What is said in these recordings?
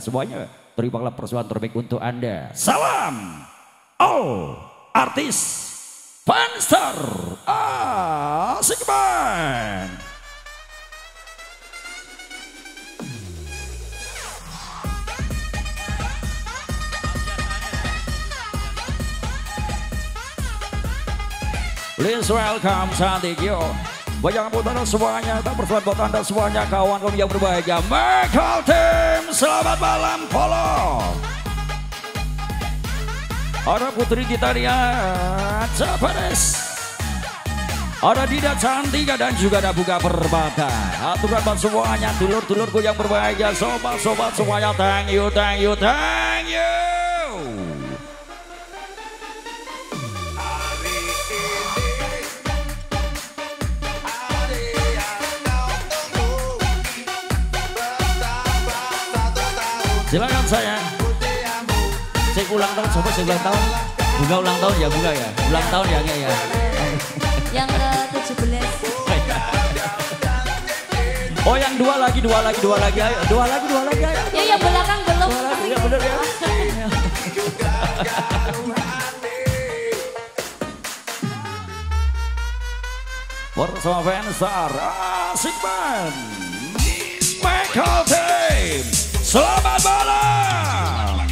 semuanya. Terimalah persembahan terbaik untuk Anda. Salam all artis Venstar asik banget. Please welcome cantik yo. Banyak buat Anda semuanya, tak persoalan buat Anda semuanya, kawan-kawan yang berbahagia. Michael Tim, selamat malam Polo. Ada putri kita dia, Capares. Ada Dida Cantika dan juga ada Buka Permata. Aturan buat semuanya, dulur-dulurku yang berbahagia, sobat-sobat semuanya, thank you, thank you, thank you. Silakan saya. Cek ulang tahun, sobat cek ulang tahun. Bunga ulang tahun ya, Bunga ya. Ulang tahun ya, Kak ya. Yang ke-17. Oh, yang dua lagi. Ayo, dua lagi. Ayo. Ya, yang belakang belum. Iya benar ya. Bersama Venstar, asik man. Michael James. Selamat malam.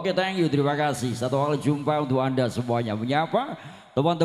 Oke, thank you, terima kasih. Satu kali jumpa untuk Anda semuanya. Menyapa teman-teman.